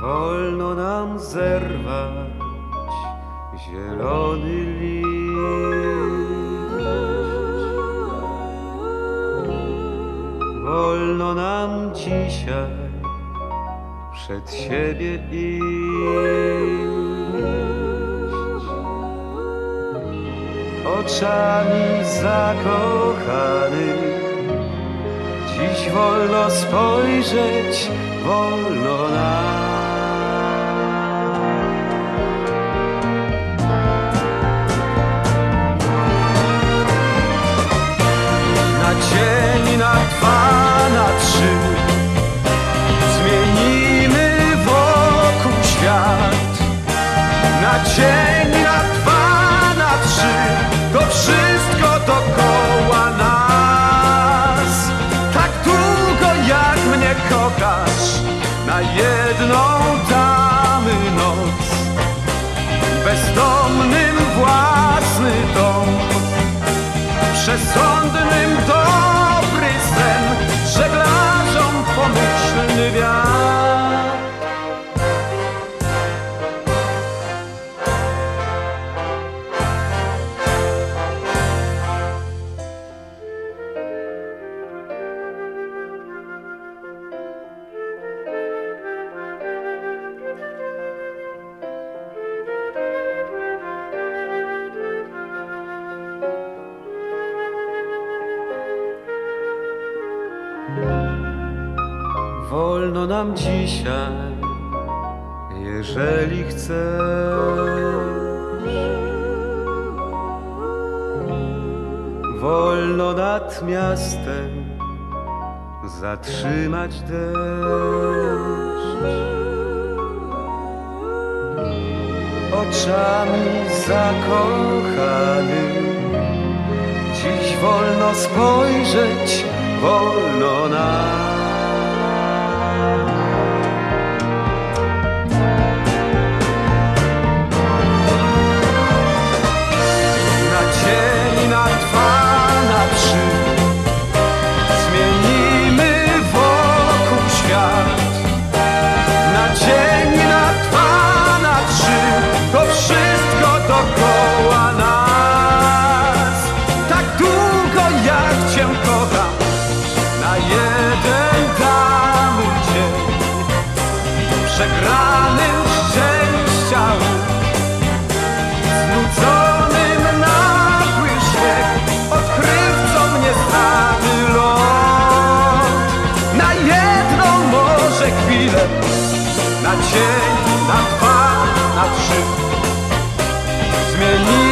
wolno nam zerwać zielony liść. Wolno nam dzisiaj przed siebie iść. Oczami zakochanych dziś wolno spojrzeć, wolno nam. Na dzień, na dwa, na trzy zmienimy wokół świat. Na dzień, na dwa, na trzy to wszystko dookoła nas. Tak długo jak mnie kochasz, na jedną damy noc. Bezdomnym własny dom, przesądnym dobry sen, żeglarzom pomyślny wiatr. Wolno nam dzisiaj, jeżeli chcesz. Wolno nad miastem zatrzymać deszcz. Oczami zakochanych dziś wolno spojrzeć, wolno nam. Przegranym szczęścia, znudzonym nagły śmiech, odkrywcą nieznany lot. Na jedną może chwilę, na dzień, na dwa, na trzy zmienimy.